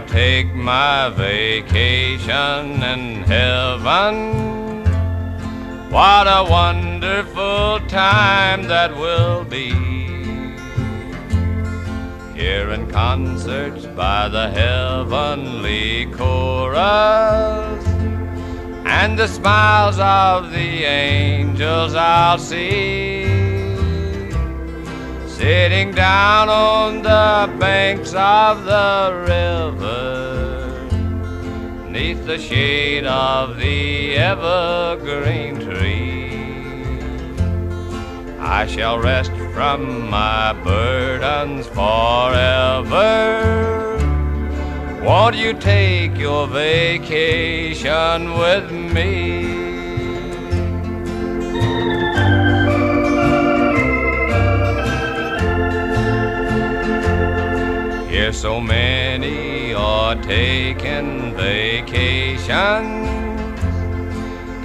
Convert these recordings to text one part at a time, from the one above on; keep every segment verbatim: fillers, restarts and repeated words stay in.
I take my vacation in heaven. What a wonderful time that will be, hearing concerts by the heavenly chorus, and the smiles of the angels I'll see, sitting down on the banks of the river, 'neath the shade of the evergreen tree. I shall rest from my burdens forever. Won't you take your vacation with me? Here so many are taking vacations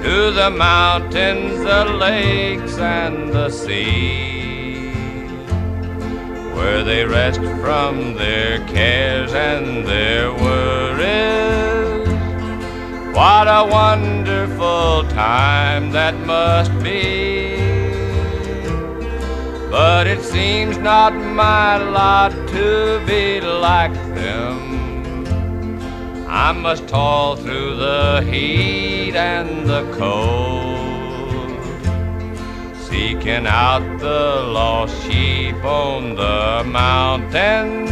to the mountains, the lakes, and the sea, where they rest from their cares and their worries. What a wonderful time that must be. But it seems not my lot to be like them. I must toil through the heat and the cold, seeking out the lost sheep on the mountains,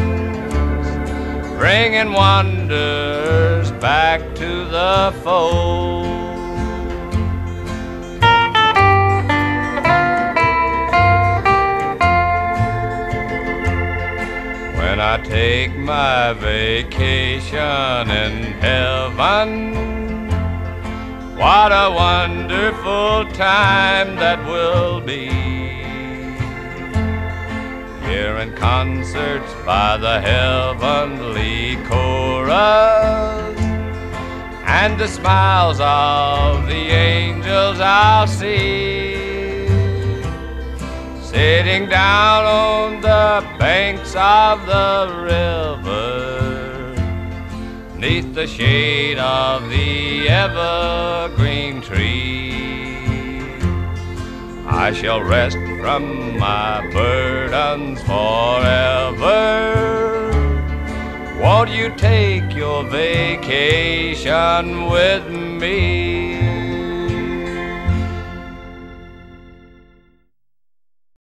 bringing wanderers back to the fold. When I take my vacation in heaven, what a wonderful time that will be, hearing concerts by the heavenly chorus, and the smiles of the angels I'll see, sitting down on the banks of the river, 'neath the shade of the evergreen tree. I shall rest from my burdens forever. Won't you take your vacation with me?